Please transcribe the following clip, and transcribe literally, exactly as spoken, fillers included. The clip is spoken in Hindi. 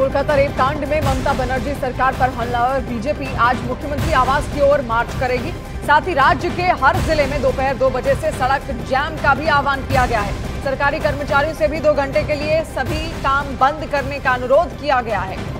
कोलकाता रेप कांड में ममता बनर्जी सरकार पर हमलावर बीजेपी आज मुख्यमंत्री आवास की ओर मार्च करेगी। साथ ही राज्य के हर जिले में दोपहर दो बजे से सड़क जैम का भी आह्वान किया गया है। सरकारी कर्मचारियों से भी दो घंटे के लिए सभी काम बंद करने का अनुरोध किया गया है।